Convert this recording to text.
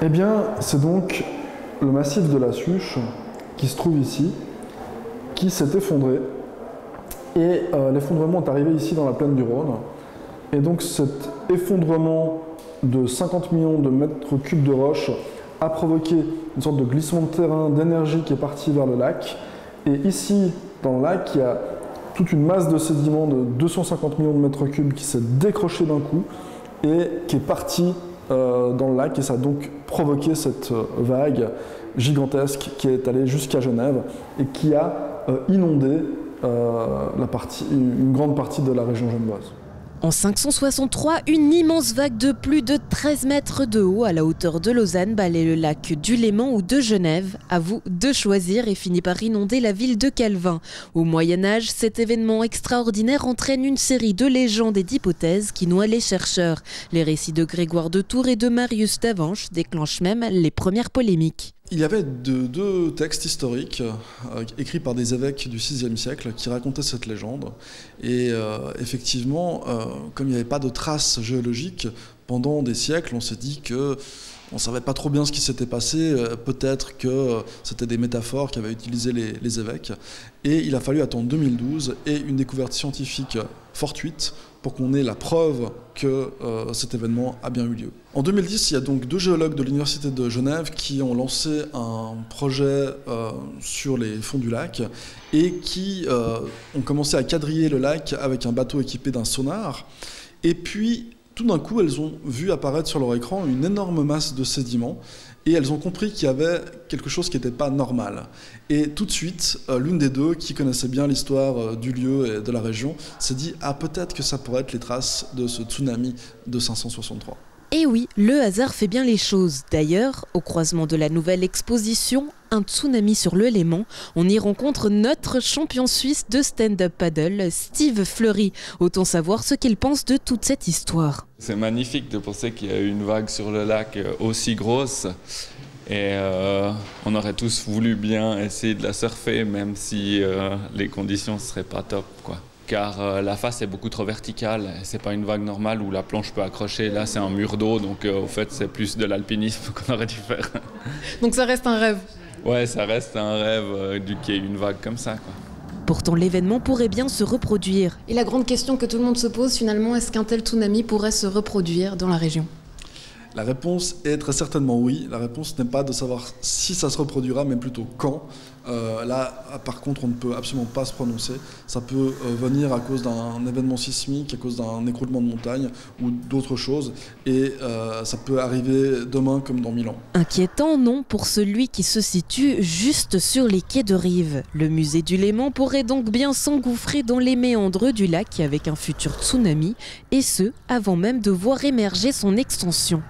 Eh bien, c'est donc le massif de la Suiche qui se trouve ici, qui s'est effondré. Et l'effondrement est arrivé ici dans la plaine du Rhône. Et donc cet effondrement de 50 millions de mètres cubes de roche a provoqué une sorte de glissement de terrain, d'énergie qui est parti vers le lac. Et ici, dans le lac, il y a toute une masse de sédiments de 250 millions de mètres cubes qui s'est décrochée d'un coup et qui est partie dans le lac. Et ça a donc provoqué cette vague gigantesque qui est allée jusqu'à Genève et qui a inondé une grande partie de la région genevoise. En 563, une immense vague de plus de 13 mètres de haut à la hauteur de Lausanne balaie le lac du Léman ou de Genève. À vous de choisir, et finit par inonder la ville de Calvin. Au Moyen-Âge, cet événement extraordinaire entraîne une série de légendes et d'hypothèses qui noient les chercheurs. Les récits de Grégoire de Tours et de Marius Davanche déclenchent même les premières polémiques. Il y avait deux textes historiques écrits par des évêques du VIe siècle qui racontaient cette légende. Et effectivement, comme il n'y avait pas de traces géologiques, pendant des siècles, on s'est dit que on ne savait pas trop bien ce qui s'était passé. Peut-être que c'était des métaphores qu'avaient utilisées les évêques. Et il a fallu attendre 2012 et une découverte scientifique fortuite pour qu'on ait la preuve que cet événement a bien eu lieu. En 2010, il y a donc deux géologues de l'Université de Genève qui ont lancé un projet sur les fonds du lac et qui ont commencé à quadriller le lac avec un bateau équipé d'un sonar. Et puis, tout d'un coup, elles ont vu apparaître sur leur écran une énorme masse de sédiments et elles ont compris qu'il y avait quelque chose qui n'était pas normal. Et tout de suite, l'une des deux, qui connaissait bien l'histoire du lieu et de la région, s'est dit « Ah, peut-être que ça pourrait être les traces de ce tsunami de 563 ». Et oui, le hasard fait bien les choses. D'ailleurs, au croisement de la nouvelle exposition « Un tsunami sur le Léman », on y rencontre notre champion suisse de stand-up paddle, Steve Fleury. Autant savoir ce qu'il pense de toute cette histoire. C'est magnifique de penser qu'il y a eu une vague sur le lac aussi grosse. Et on aurait tous voulu bien essayer de la surfer, même si les conditions ne seraient pas top, quoi. Car la face est beaucoup trop verticale, c'est pas une vague normale où la planche peut accrocher, là c'est un mur d'eau, donc au fait c'est plus de l'alpinisme qu'on aurait dû faire. Donc ça reste un rêve? Ouais, ça reste un rêve qu'il y ait une vague comme ça, quoi. Pourtant l'événement pourrait bien se reproduire. Et la grande question que tout le monde se pose finalement, est-ce qu'un tel tsunami pourrait se reproduire dans la région? La réponse est très certainement oui. La réponse n'est pas de savoir si ça se reproduira, mais plutôt quand. Là, par contre, on ne peut absolument pas se prononcer. Ça peut venir à cause d'un événement sismique, à cause d'un écroulement de montagne ou d'autres choses. Et ça peut arriver demain comme dans 1000 ans. Inquiétant, non, pour celui qui se situe juste sur les quais de rive. Le musée du Léman pourrait donc bien s'engouffrer dans les méandres du lac avec un futur tsunami, et ce, avant même de voir émerger son extension.